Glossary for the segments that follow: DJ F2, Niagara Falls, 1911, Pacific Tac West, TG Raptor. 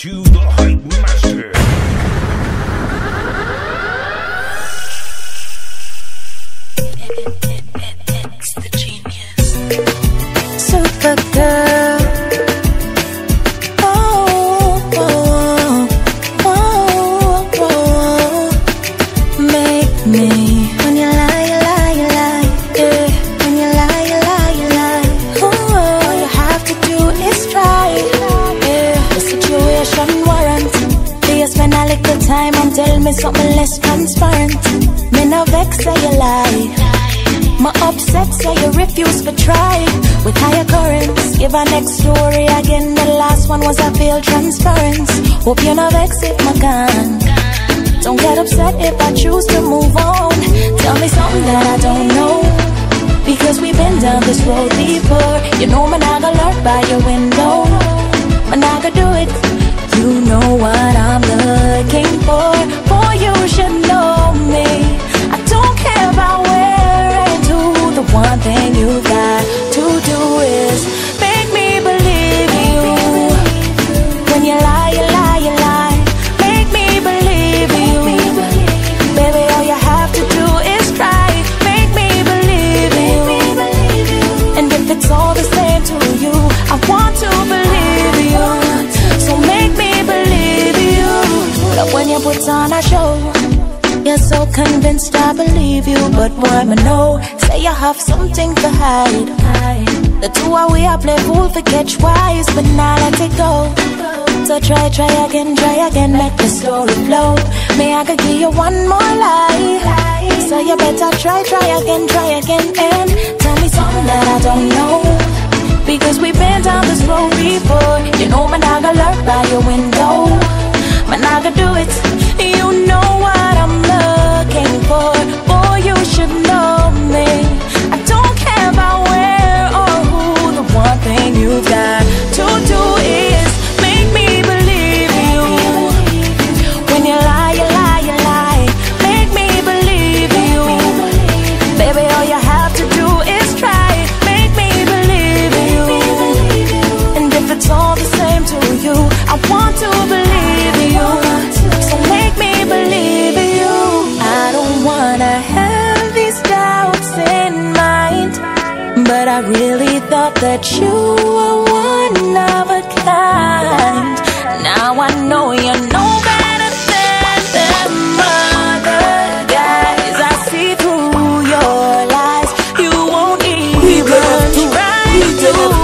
to the Hype Master. It's the genius. Supergirl. Oh, oh, oh, oh, oh. Make me. When you lie, you lie, you lie. Yeah. When you lie, you lie, you lie. Ooh, all you have to do is try. Spend a little time and tell me something less transparent. Me no vex say you lie. My upset say you refuse to try. With higher currents, give a next story again. The last one was a failed transparency. Hope you no vex if my gun. Don't get upset if I choose to move on. Tell me something that I don't know, because we've been down this road before. You know me not gonna lurk by your window. Me not gonna do it. You know what I'm looking for. Boy, you should know me. I don't care about where and who. The one thing you got to do is make me believe you. When you lie, you lie, you lie. Make me believe you. Baby, all you have to do is try. Make me believe you. And if it's all the same to you, I want to believe you. So make me believe you. But when you put on a show, you're so convinced I believe you. But boy, me know, say you have something to hide. The two are we, I play fool for catch wise, but now let it go. So try again, make the story flow. May I could give you one more lie. So you better try again, and tell me something that I don't know. Because we've been down this road before. You know me not gonna lurk by your window. Me not gonna do it. You know what I'm looking for. Boy, you should know me. I don't care about where or who. The one thing you've got to do is make me believe you. When you lie, you lie, you lie. Make me believe you. Baby, all you have to do is try. All the same to you, I want to believe you. So make me believe you. I don't wanna have these doubts in mind, but I really thought that you were one of a kind. Now I know you know better than them other guys. I see through your lies. You won't even try to.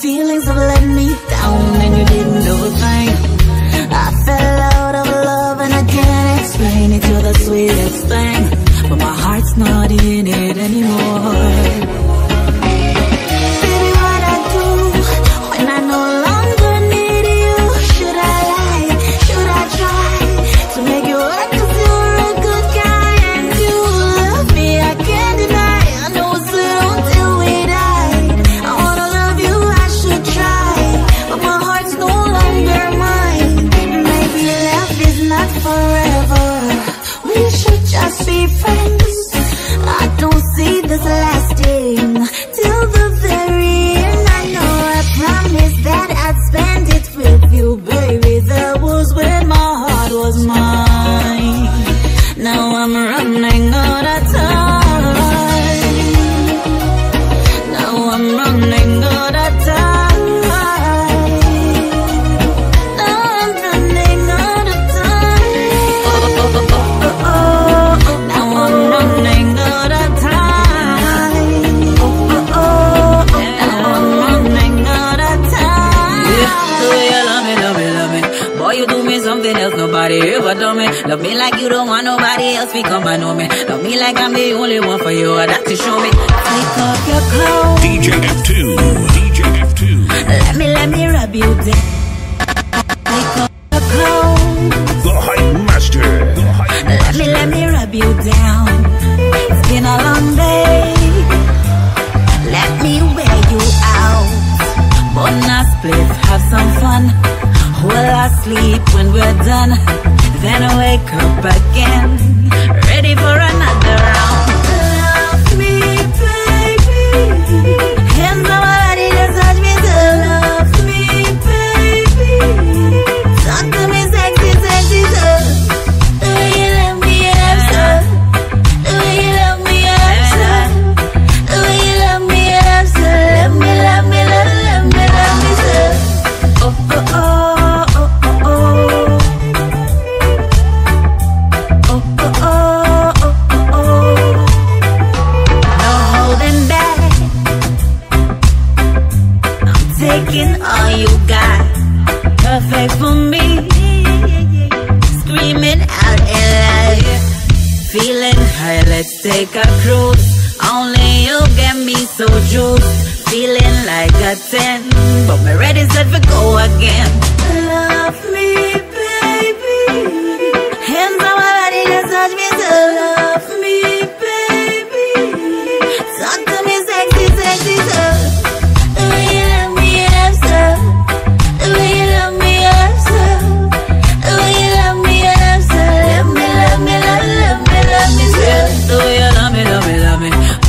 Feelings have let me down, and you didn't do a thing. I fell out of explain it, you're the sweetest thing, but my heart's not in it anymore. Love me like you don't want nobody else, become my know me. Love me like I'm the only one for you, I got to show me. Take off your clothes, DJ F2, DJ F2. Let me rub you down. Take off your clothes, the hype master. Let me rub you down. It's been a long day, let me wear you out. Bonus, please have some fun. Will I sleep when we're done? Then I wake up again, ready for another round. Love me, baby. Can somebody just touch me too? Love me, baby. Talk to me sexy, sexy too. Do you love me up, sir? Do you love me up, sir? Do you love me up, sir? Love me, love me, love me, love me, love me, sir. Oh, oh, oh. Take a cruise, only you get me so juiced. Feeling like a 10, but my red is set for go again. Love me, baby. Hands on my body, just touch me to love me, baby. Talk to me sexy, sexy stuff. The way you love me up, stuff. The way you love me up, stuff. The way you love me up, stuff. Love me, love me, love, love me, love me, stuff.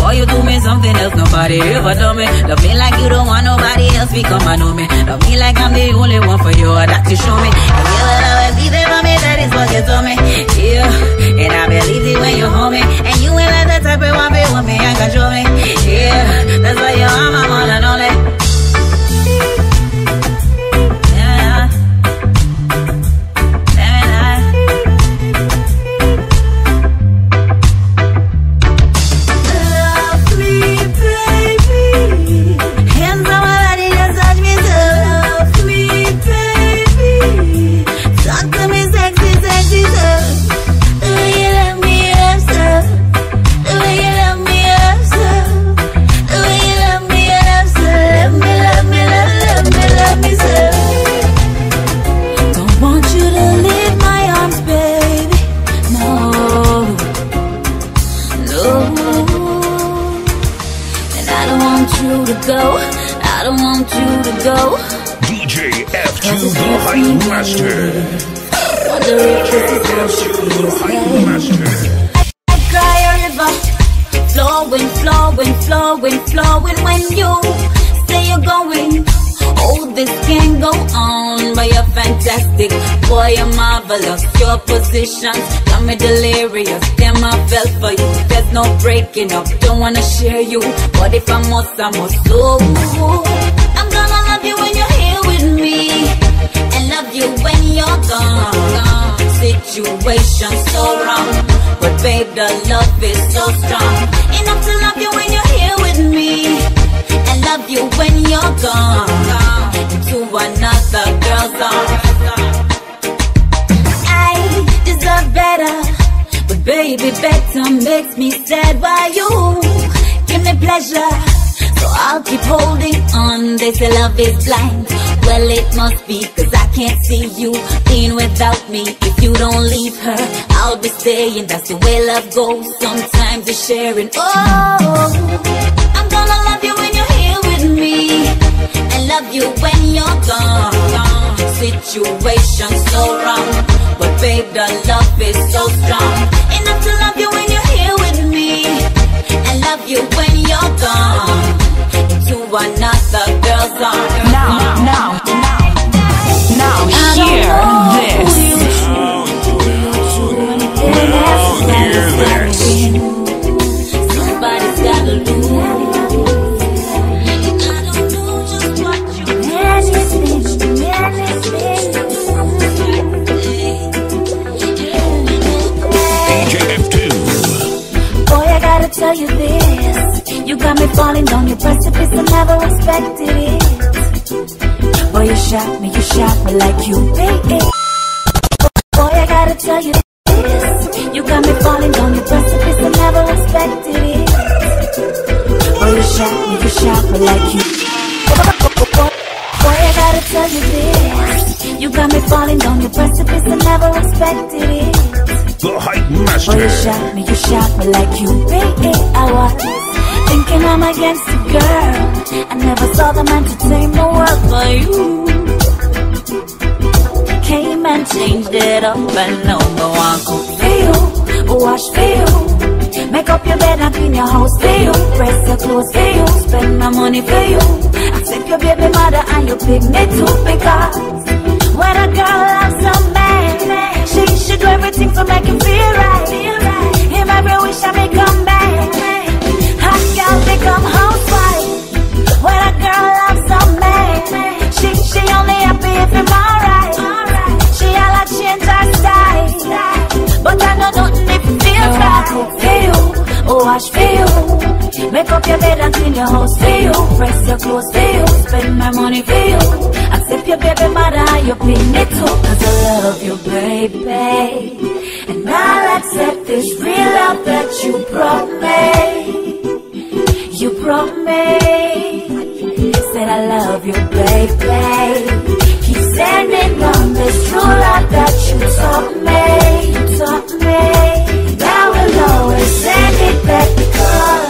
Boy, you do me something else, nobody ever done me. Love me like you don't want nobody else, become I know me. Love me like I'm the only one for you, I got to show me. And you will always be there for me, that is what you told me. Yeah, and I believe it when you hold me. And you ain't like that type of one, be with me and control me. Yeah, that's why you are my one and only. Got me delirious, damn I fell for you. There's no breaking up, don't wanna share you. But if I must, I must go. I'm gonna love you when you're here with me, and love you when you're gone. Situation so wrong, but babe the love is so strong. Enough to love you when you're here with me, and love you when you're gone. To another girl's arms. are better, but baby, better makes me sad. Why you give me pleasure, so I'll keep holding on. They say love is blind, well it must be, cause I can't see you being without me. If you don't leave her, I'll be staying. That's the way love goes, sometimes it's sharing. Oh, I'm gonna love you when you're here with me, and love you when you're gone. Situation so wrong, but babe, the love is so strong. Enough to love you when you're here with me, and love you when you're gone. Into another girl's arms. Now, hear this. Now, hear this. Somebody's gotta lose. Tell you this, you got me falling on your precipice. I never expected it. Boy, you shot me like you did. Boy, I gotta tell you this, you got me falling on your precipice. I never expected it. Boy, you shot me like you. Boy, I gotta tell you this, you got me falling on your precipice. I never expected it. The hype master. Oh, you shot me like you did. I was thinking I'm against a girl. I never saw the man to tame the world for you. Came and changed it up, and no more I could feel. Wash feel, make up your bed and clean your house for you. Press your clothes for you, spend my money for you. I take your baby mother and you pick me too, because when a girl loves a man, she do everything to make him feel right. Him every wish I may come back. Hot girls become housewife. When a girl loves a man, she only happy if I'm alright. She all a change her style, but I know nothing if it feels right. For you, oh wash for you, make up your bed and clean your house for you, press your clothes for you, spend my money for you. Accept your baby mother, you bring me too, cause I love you, baby. And I'll accept this real love that you brought me. You brought me. Said I love you, baby. Keep sending on this true love that you taught me. You taught me. I will always send it back, because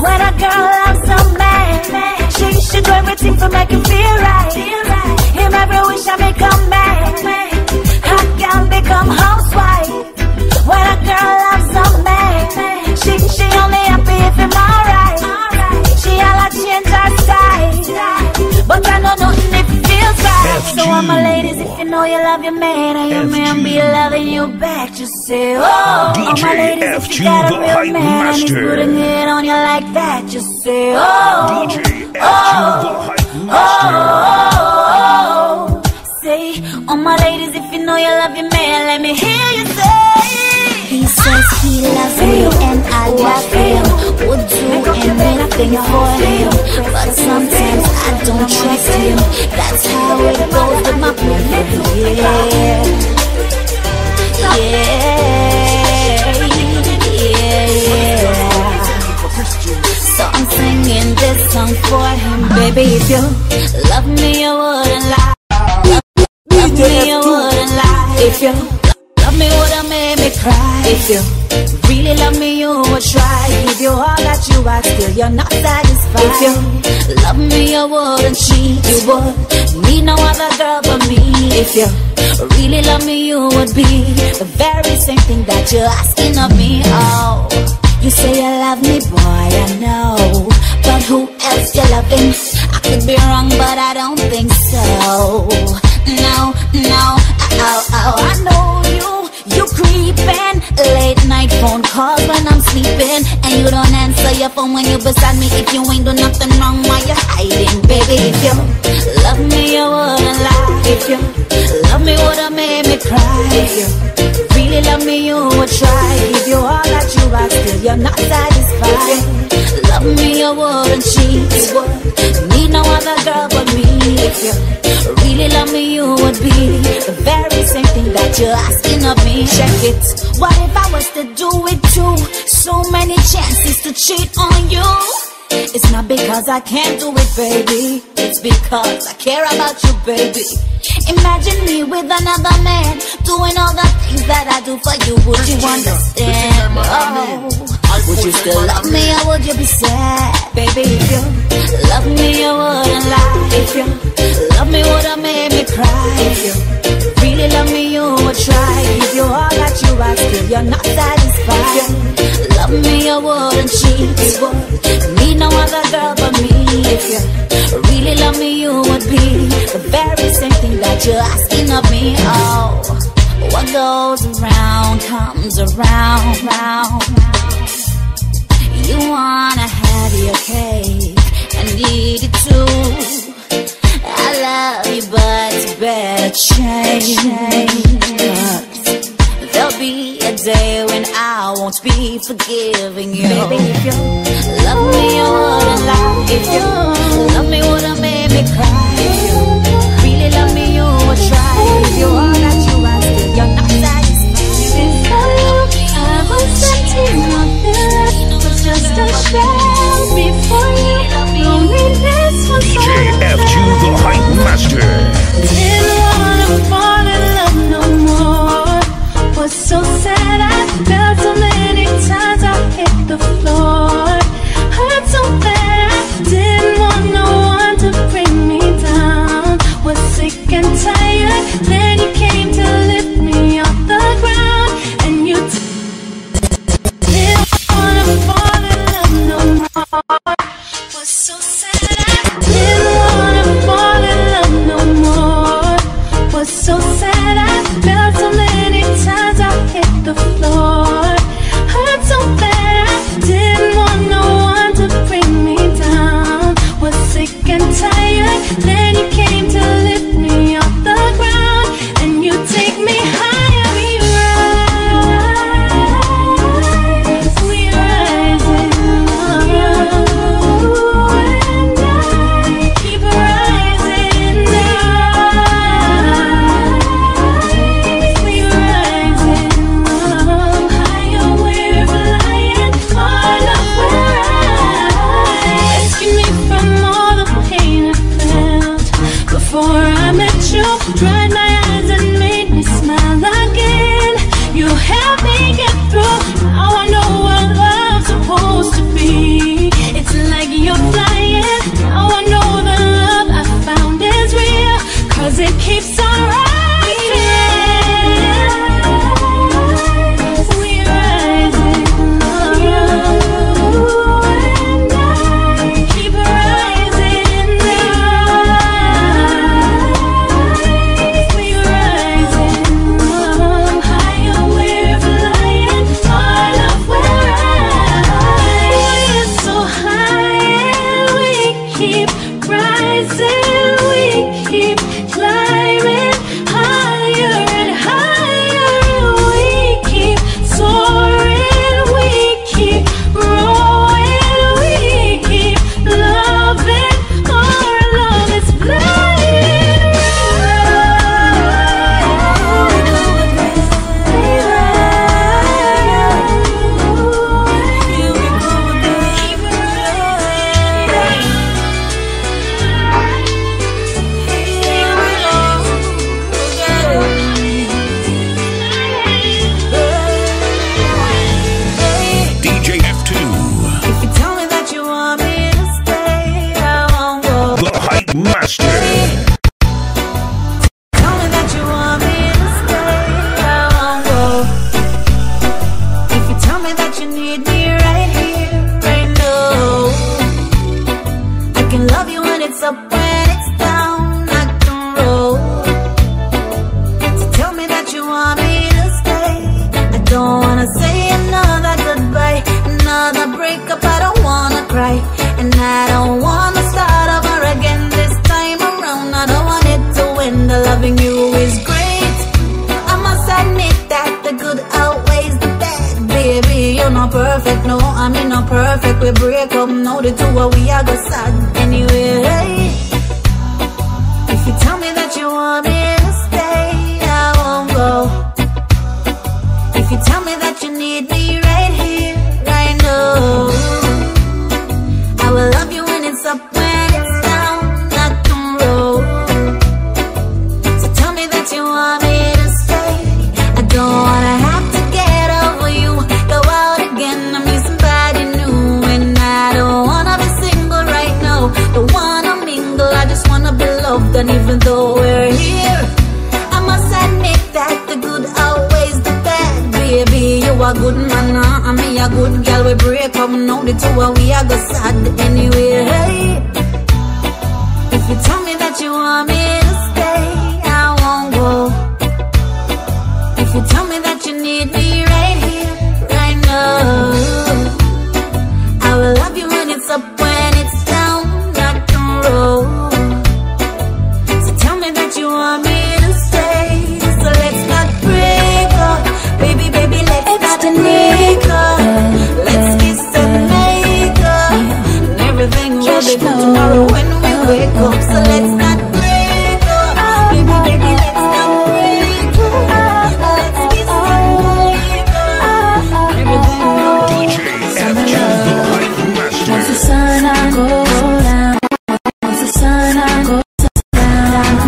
when a girl loves a man, she do everything to make him feel right. Wish I may come back. Hot girl become housewife. When a girl loves a man, she only happy if I'm alright. She all a change her style, but I know nothing if it feels right. So all my ladies, if you know you love your man, and your man be loving you back, just say oh. All my ladies, if you got a real man and he's putting it on you like that, just say oh. DJ F2, the hype master. All my ladies, if you know you love your man, let me hear you say. He says he loves me and I love him. Would do anything for him, but sometimes I don't trust him. That's how it goes with my baby. Yeah. So I'm singing this song for him. Baby, if you love me, you wouldn't lie. Love me, you wouldn't lie. If you love me, would've made me cry. If you really love me, you would try. Give you all that you are, still you're not satisfied. If you love me, you wouldn't cheat. You would need no other girl but me. If you really love me, you would be the very same thing that you're asking of me. Oh, you say you love me, boy, I know, but who else you loving? I could be wrong, but I don't think so. No, oh, I know you creepin'. Late night phone calls when I'm sleeping, and you don't answer your phone when you beside me. If you ain't do nothing wrong, why you hiding, baby? If you love me, you wouldn't lie. If you love me, would've made me cry. If you really love me, you would try. Give you all that you are, still you're not satisfied. If you love me, you wouldn't cheat. You would need no other girl but me. If you really love me, you would be the very same thing that you're asking of me. Check it. What if I was to do it too? So many chances to cheat on you. It's not because I can't do it, baby. It's because I care about you, baby. Imagine me with another man, doing all the things that I do for you. Would you understand? Oh. Would you still love me or would you be sad? Baby, if you love me, you wouldn't lie. If you love me, would have made me cry. If you really love me, you would try. If you're all that you ask, if you're not satisfied. If you love me, you wouldn't cheat. You would need no other girl but me. If you really love me, you would be the very same thing that you're asking of me. Oh, what goes around comes around, round. You wanna have your cake and eat it too. I love you, but you better change. There'll be a day when I won't be forgiving you. Baby, if you love me, you wouldn't lie. If you love me, would have made me cry. If you really love me, you would try. If you all that you ask, you're not satisfied. I was empty, nothing left. Just a shell before you. Loneliness was DJ F2, the hype master. Didn't wanna fall in love no more. Was so sad I felt so many times I hit the floor. Hurt so bad I didn't want no one to bring me down. Was sick and tired, then you came to lift me off the ground. And you didn't wanna fall. Was so sad I didn't wanna fall in love no more. Was so sad I felt so many times I hit the floor. Hurt so bad I didn't want no one to bring me down. Was sick and tired, then you came to lift me off the ground. And you take me high. If you tell me that you want me to stay, I won't go. even though we're here, I must admit that the good outweighs the bad. Baby, you a good man, and me a good girl. We break up now, the two of we are go sad anyway. Hey, if you tell me that you want me to stay, I won't go. If you tell me that you need me right here, right now, I will love you when it's up, when it's down, rock and roll. Tomorrow when we wake up, so let's not break up. Baby, baby, let's not break up. Let's be so break up. Once the sun goes down, once the sun goes down,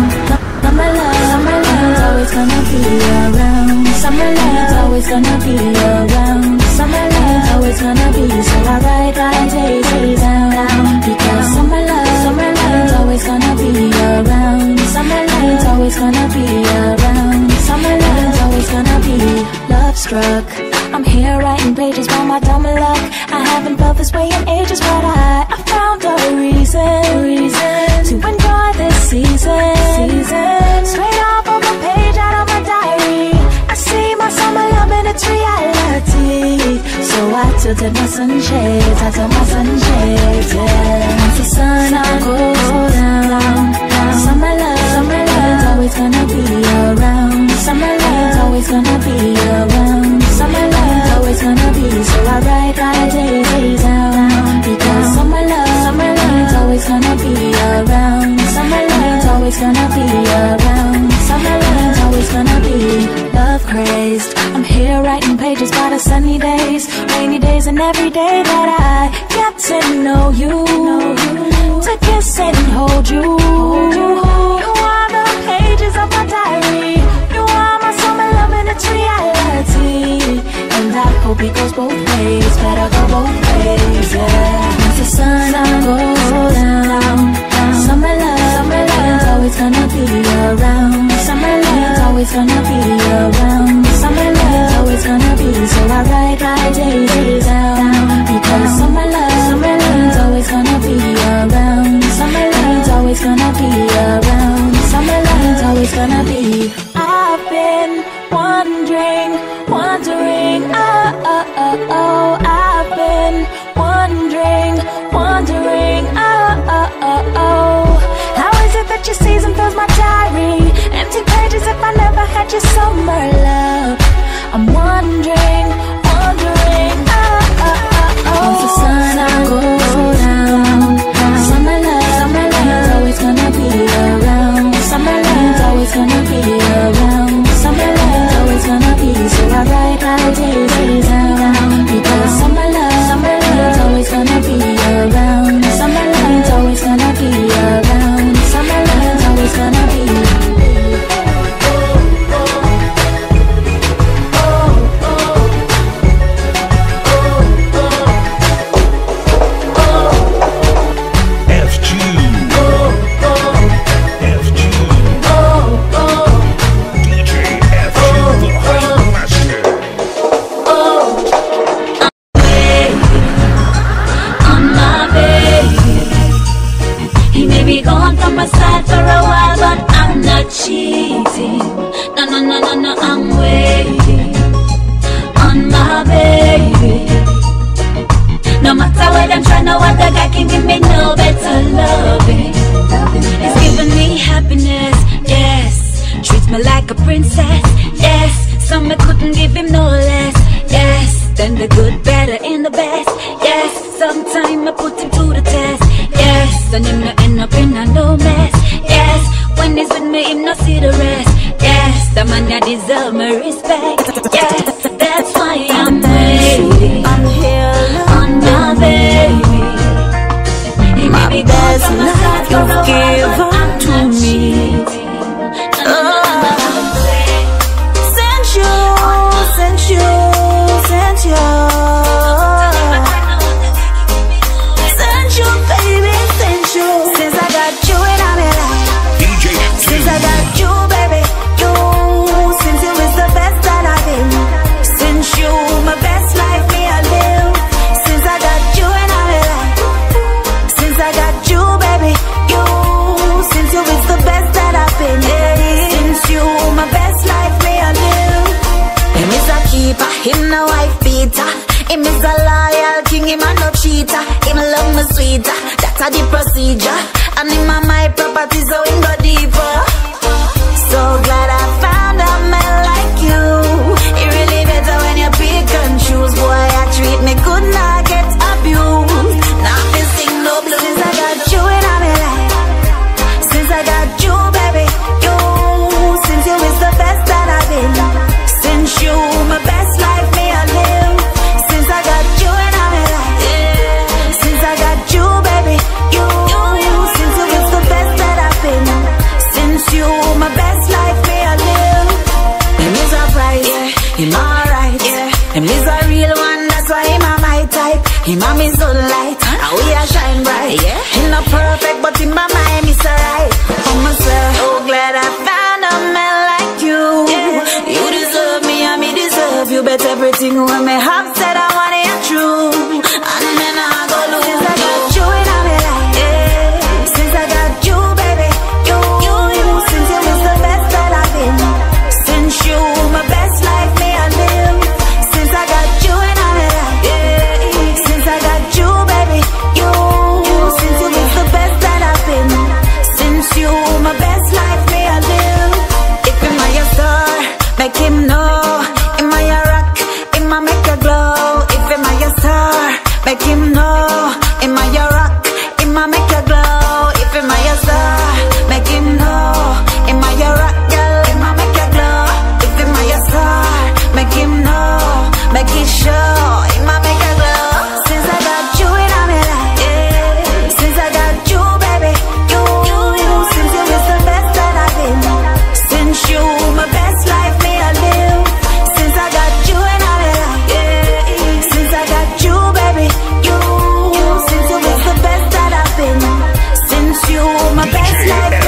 summer love's always gonna be around. Summer love's always gonna be around. Summer love's always gonna be, so I ride, ride, take, take down. Gonna be around. Summer love's always gonna be love struck. I'm here writing pages by my dumb luck. I haven't felt this way in ages, but I found a reason to enjoy this season. Straight off of a page out of my diary, I see my summer love in its reality. So I tilted my sunshades, I took my sunshades, yeah. Once the sun goes down, summer love, summer love's always gonna be around. Summer love's always gonna be around. Summer love's always gonna be, so I ride, ride, day, day down. Because summer love's always gonna be around. Summer love's always gonna be around. Summer love's always gonna be love crazed. I'm here writing pages by the sunny days, rainy days, and every day that I get to know you, to kiss and hold you. You are the pages of my diary. You are my summer love and it's reality. And I hope it goes both ways, better go both ways, yeah. Once the sun goes down, summer love's always gonna be around. Summer love's always gonna be around. Summer love's always gonna be, so I ride, days down. Because summer love's always gonna be around. Summer love's always gonna be around. Summer love's always gonna be. I've been wondering, oh. I've been wondering, oh. How is it that your season fills my diary? Empty pages if I never had your summer love. I'm wondering, oh. Once the sun goes down, summer love's always gonna be around. Summer love's always gonna be around. Summer love's always gonna be, so I ride, days down. Because summer love's always gonna be around. Summer love's always gonna be around. Summer love's always gonna be. That's the procedure. And in my mind, property, so we go deeper. So glad I found a man like you. It really better when you pick and choose. Boy, I treat me good, not get abused. Not missing no blues. Since I got you in my life, since I got you, baby, you. Since you is the best that I've been. Since you, my best life, me I live. Since I got you in my life, yeah. Since I got you, baby, you. Since you is the best that I've been. Since you, my best life, me I live. Him is a prize, yeah. Him alright, yeah. Him is a real one, that's why him a my type. Him a me sunlight, huh? And we a shine bright, yeah. Him not perfect, but him a my miss right. For myself, oh glad I found a man like you, yeah. You deserve me and me deserve you. Bet everything we may have said I want it true. And then I go lose. Since I got you in my life, yeah. Since I got you, baby, you, since you is the best that I've been. Since you, my best life, may I live. Since I got you in my life, yeah. Since I got you, baby, you, since you is the best that I've been. Since you, my best life, may I live. If you're my star, make him know. If my rock, if my make you glow. If you're my star, make him know. If my rock, if my make you glow. If you're my star, make him know. If my rock, girl, if my make you glow. If you're my star, make him know, make it show. If my make you glow. Since I got you in my life, yeah. Since I got you, baby, you, since you is the best that I've been. Since you, my best life, may I live. Since I got you in my life, yeah. Since I got you, baby, you, since you is the best that I've been. Since you, my best life, may I live.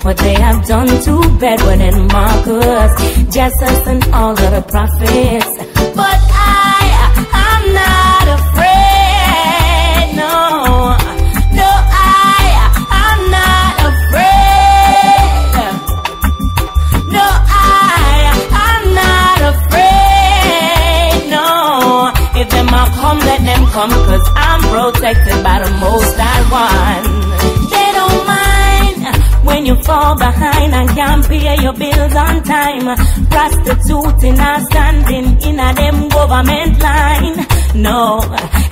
What they have done to Bedouin and Marcus, Jesus and all of the prophets. But I'm not afraid, no, I'm not afraid. you fall behind and can't pay your bills on time. Prostituting and standing in a them government line. No,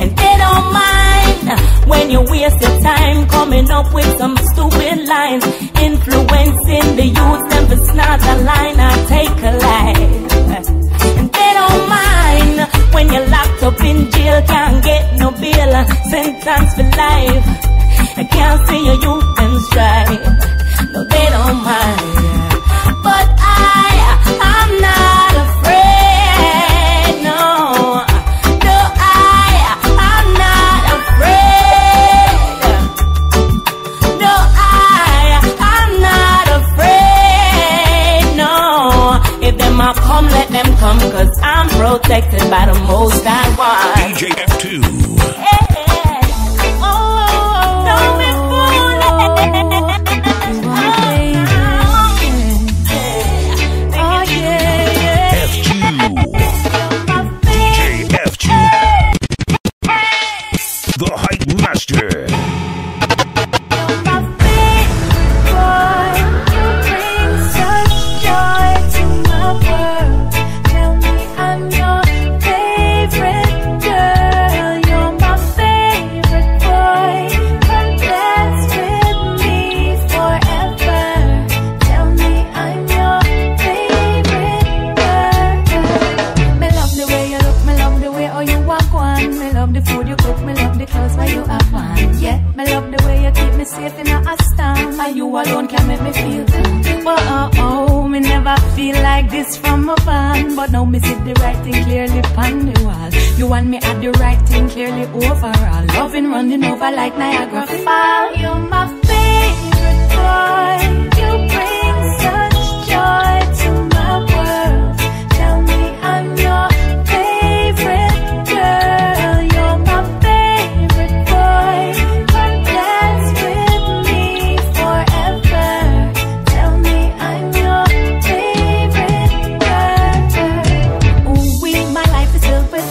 and they don't mind when you waste your time coming up with some stupid lines, influencing the youth them to snort a line and take a life. And they don't mind when you're locked up in jail, can't get no bail, sentence for life. I can't see your youth and strive. No, they don't mind. But I'm not afraid, no. Come, let them come, cause I'm protected by the most I want. DJ F2. Yeah. Oh, don't be fooled. Oh, yeah. F2. DJ F2. Hey. The Hype Master. But now me see the writing clearly on the wall. You and me at the writing clearly overall. Loving running over like Niagara Falls. You're my favorite boy. You bring such joy to my world. Tell me I'm your favorite girl. You're my favorite boy. But dance with me forever. Tell me I'm your favorite girl.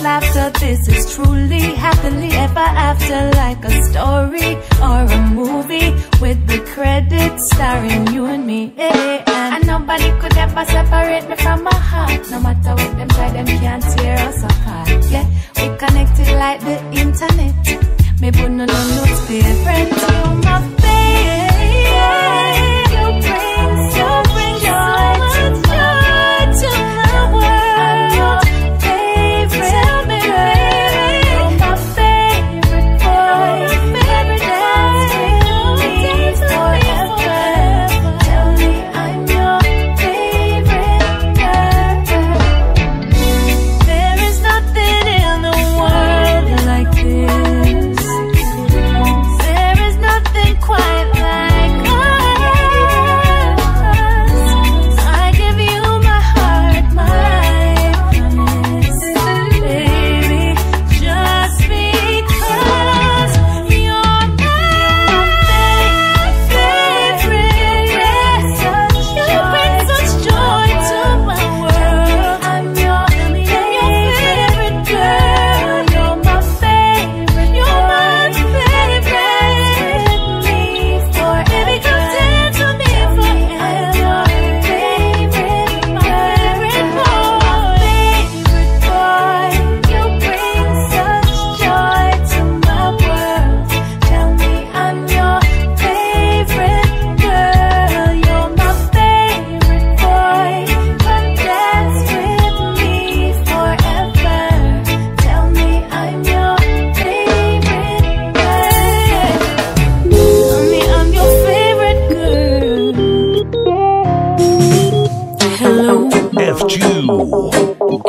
Laughter, this is truly happily ever after, like a story or a movie with the credits starring you and me. And nobody could ever separate me from my heart. No matter what them try, them can't tear us apart. Yeah, we connected like the internet. Maybe no, no, different. You're my baby.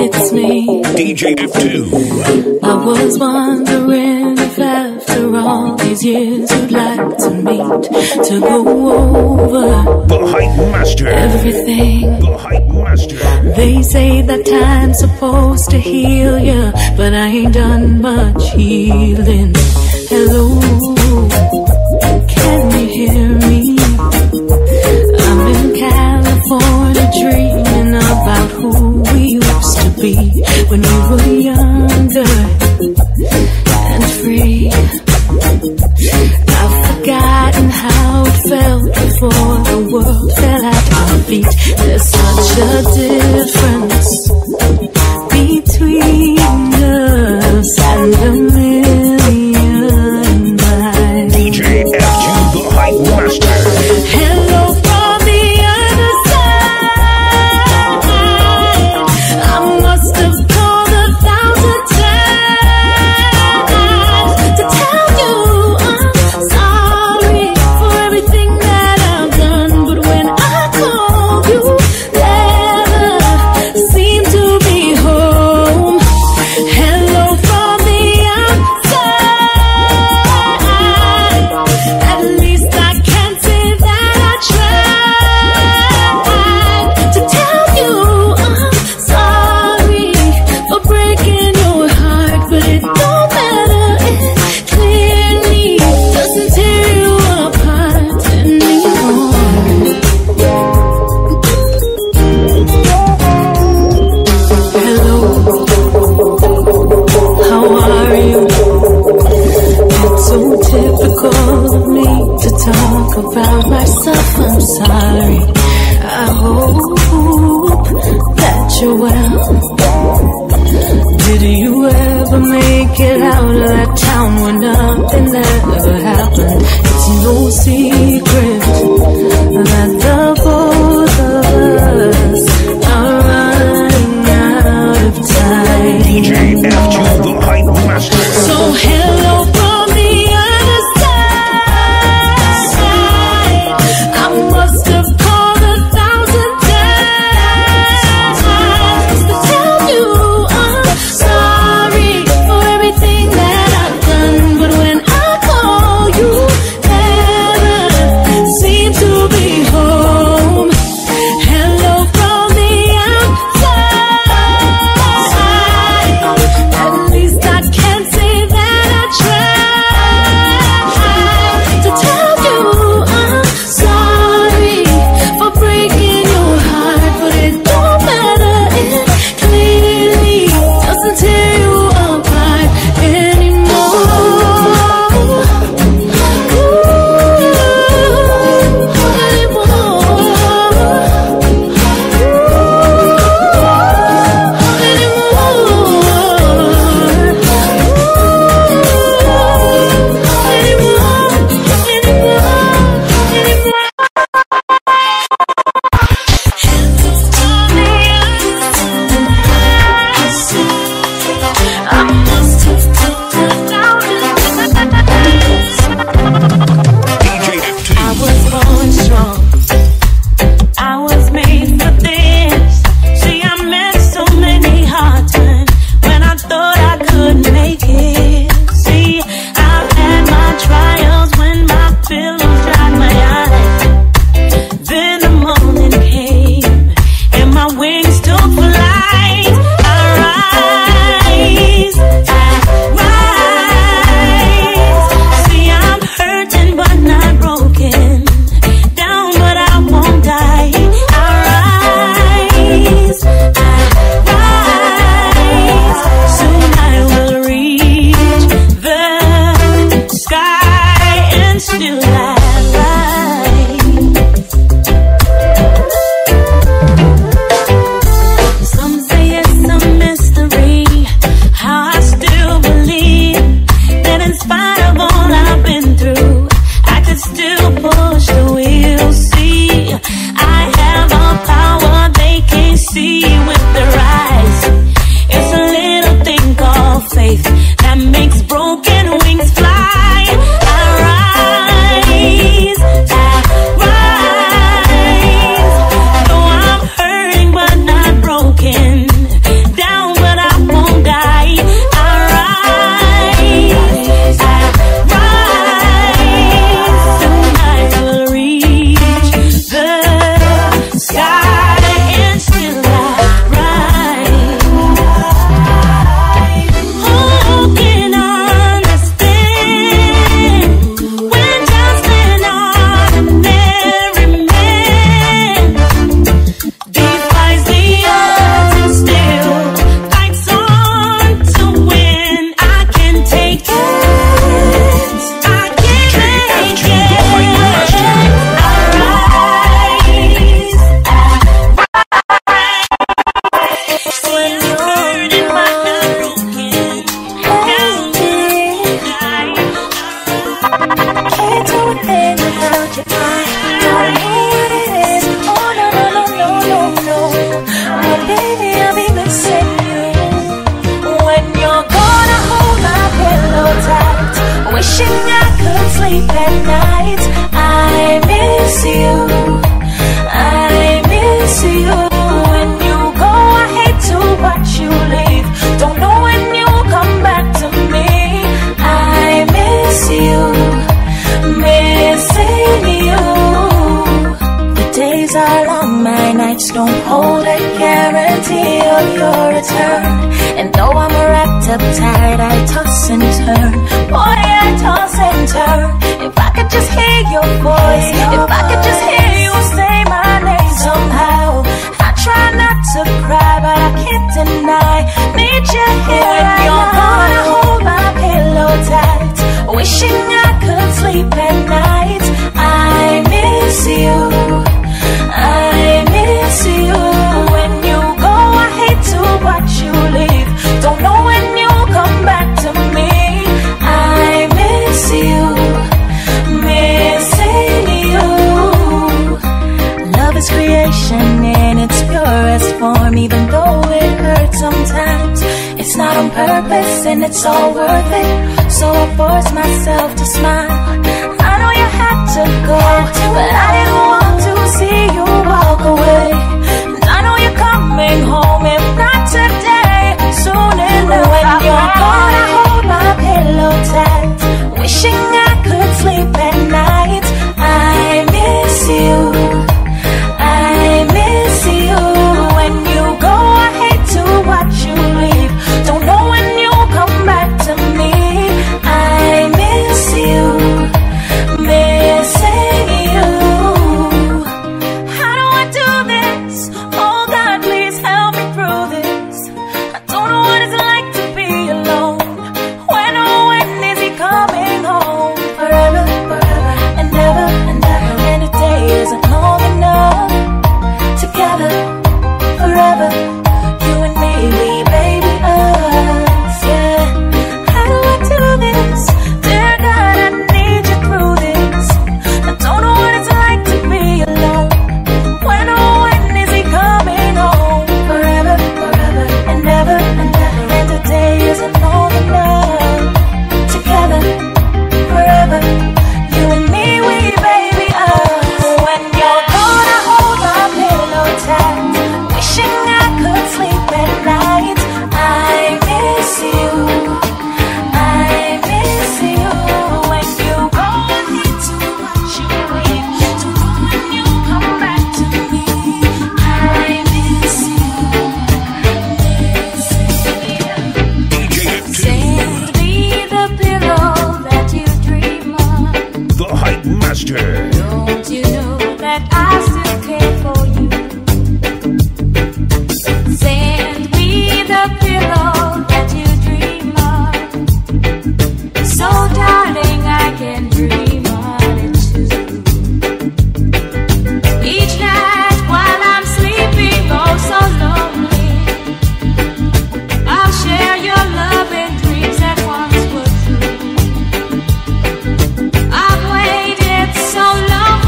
It's me, DJ F2. I was wondering if after all these years you'd like to meet, to go over the Hype Master. Everything, the Hype Master. They say that time's supposed to heal ya, but I ain't done much healing. Hello, can you hear me? I'm in California dreaming about who used to be when we were younger and free. I've forgotten how it felt. before the world fell at our feet. There's such a difference between us and a million miles. DJ F2, the hype master. Hello from the other side. I must have called 1,000 times to tell you I'm sorry for everything that I've done. But when I call, you never seem to be home. Hello from the outside. At least I can say that I tried to tell you I'm sorry for breaking your heart, but it don't matter. It clearly doesn't tear you apart anymore. Hello, how are you? It's so typical of me to talk about myself. I'm sorry. I hope that you're well. Did you ever make it out of that town where nothing ever happened? It's no secret that the both of us are running out of time. DJ F2, the hype master. So hello from the other side. I must have called 1,000 times to tell you I'm sorry for everything that I've done. But when I call, you never seem to be home. Hello from the outside. At least I can say that I tried to tell you I'm sorry for breaking your heart, but it don't matter. It clearly doesn't tear you apart anymore. Sky Don't hold a guarantee of your return. And though I'm wrapped up tight, I toss and turn. Boy, I toss and turn. If I could just hear your voice, if I could just hear you say my name somehow. I try not to cry, but I can't deny. Need you here right now. You're gonna hold my pillow tight, wishing I could sleep at night. I miss you, I miss you. When you go, I hate to watch you leave. Don't know when you'll come back to me. I miss you, missing you. Love is creation in its purest form, even though it hurts sometimes. It's not on purpose and it's all worth it, so I force myself to smile. I know you had to go, but I didn't want to see you walk away. And I know you're coming home, if not today, soon enough. When you're gone, I hold my pillow tight, wishing I could sleep at night. I miss you, I miss you. When you go, I hate to watch you leave. Don't know when you'll come back to me. I miss you, missing you.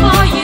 Oh, yeah.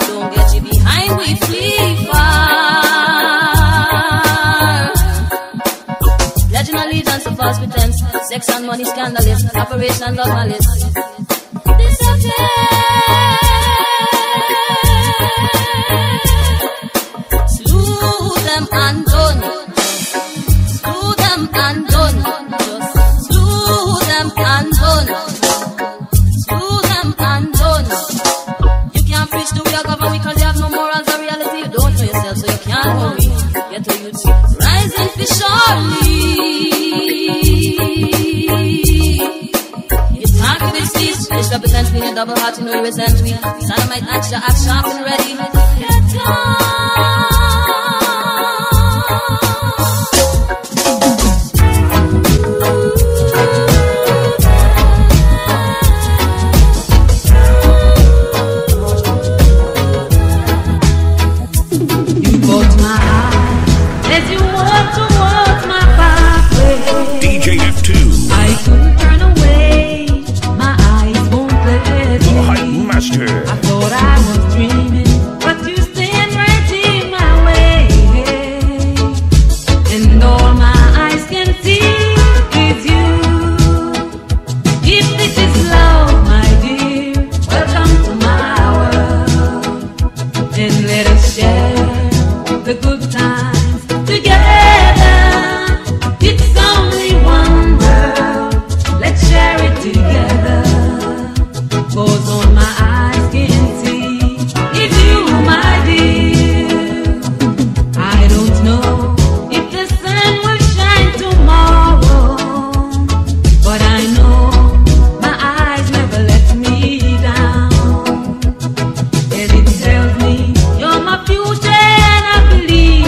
Don't get you behind me, please. Legend allegiance of false pretense, sex and money scandalous, operation love malice. This object, slew them and done. Slew them and done. Just slew them and done. Represent me, a double heart, you know you resent me. Sodomite, act sharp and ready. Get down. You bought my heart as you walk towards my pathway. DJ F2. I couldn't turn away. Master. I thought I was dreaming, but you stand right in my way, and all my eyes can see is you. If this is love, my dear, welcome to my world, and let us share the good times together. It's only one world, let's share it together. Cause on my eyes can see it's you, my dear. I don't know if the sun will shine tomorrow, but I know my eyes never let me down, and it tells me you're my future and I believe.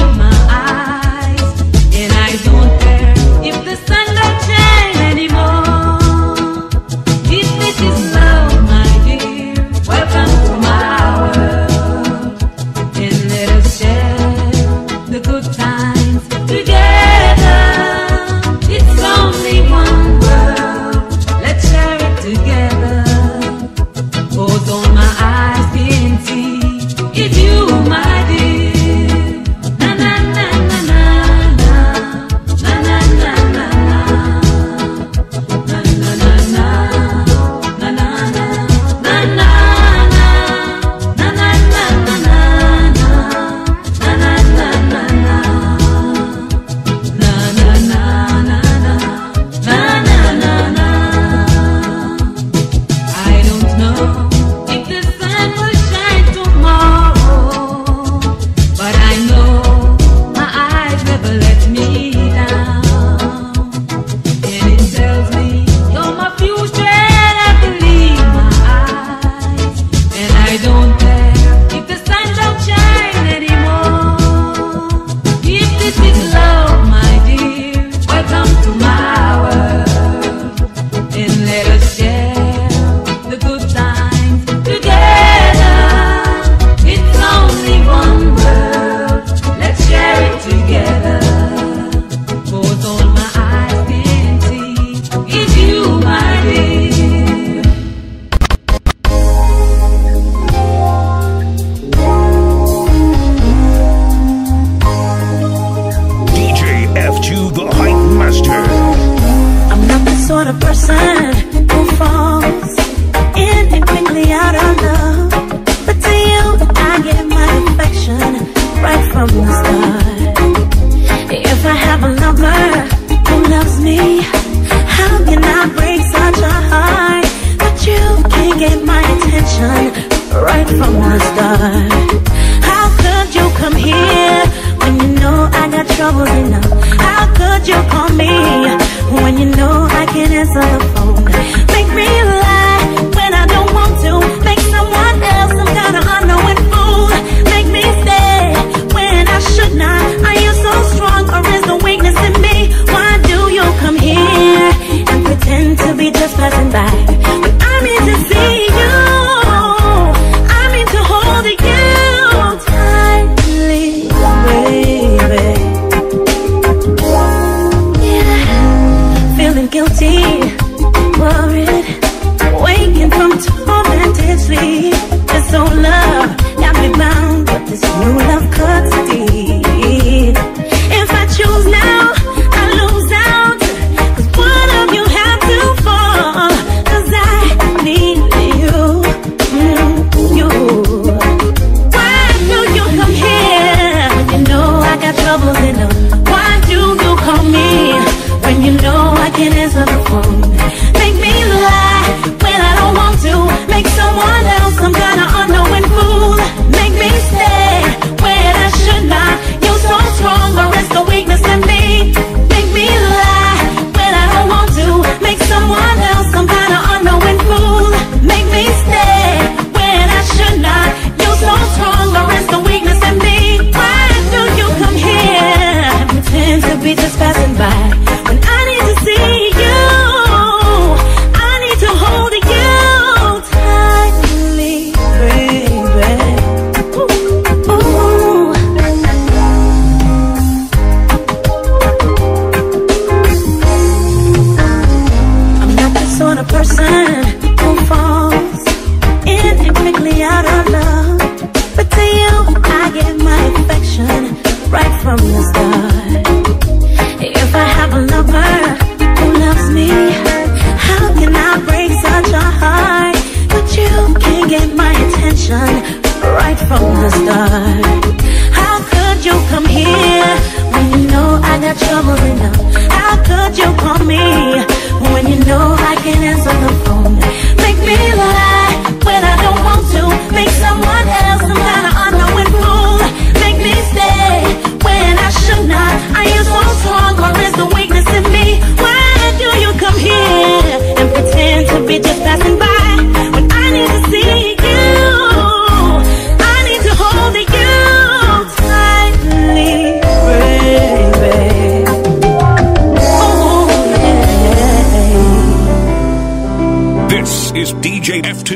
from the start. If I have a lover who loves me, how can I break such a heart? But you can get my attention right from the start. How could you come here when you know I got trouble enough? How could you call me when you know I can answer the phone? Make me lie when I don't want to. Make someone else some kind of unknowing fool. Make me stay when I should not. I am so strong, or is the weakness in me? Why do you come here and pretend to be just passing by when I need to see you? This is DJ F2.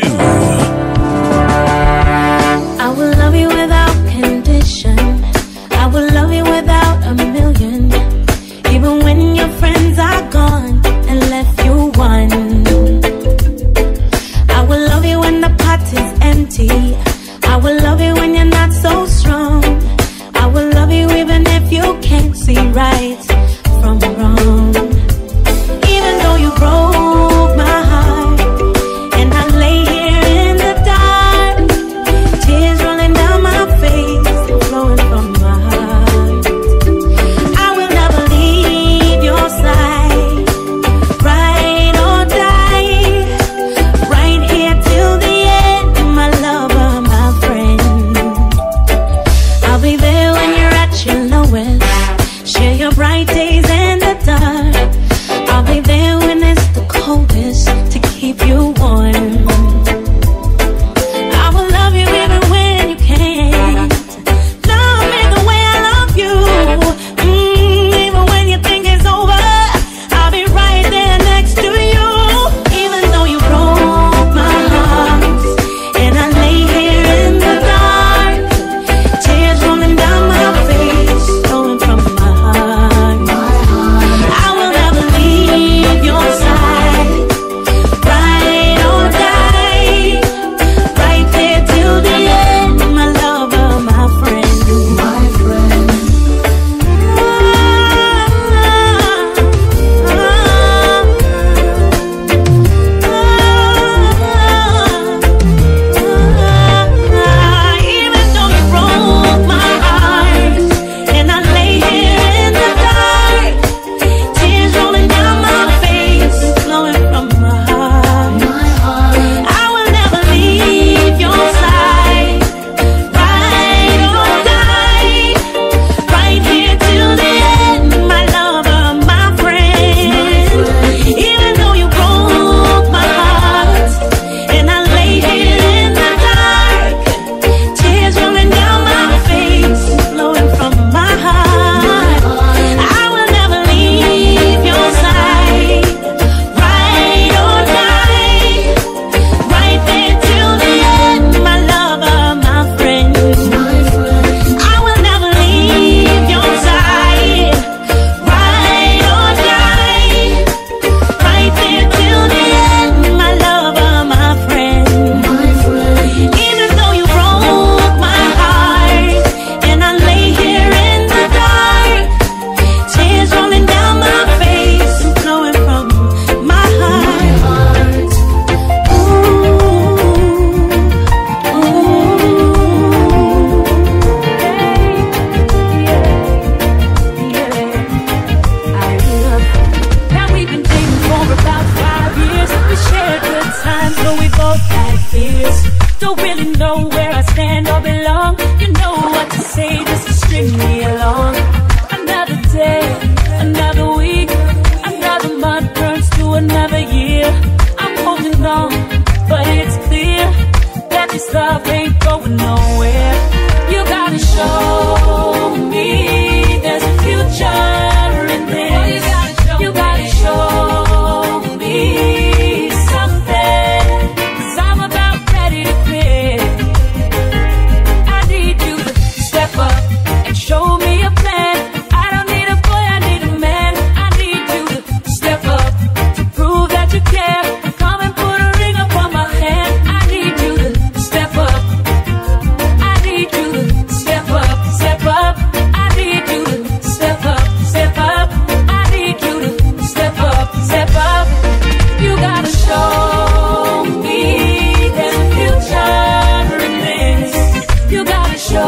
If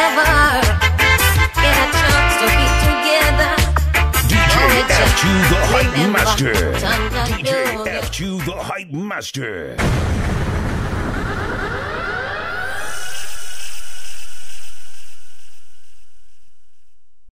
never get a chance to be together. DJ F2 the Hype Master. DJ F2 the Hype Master.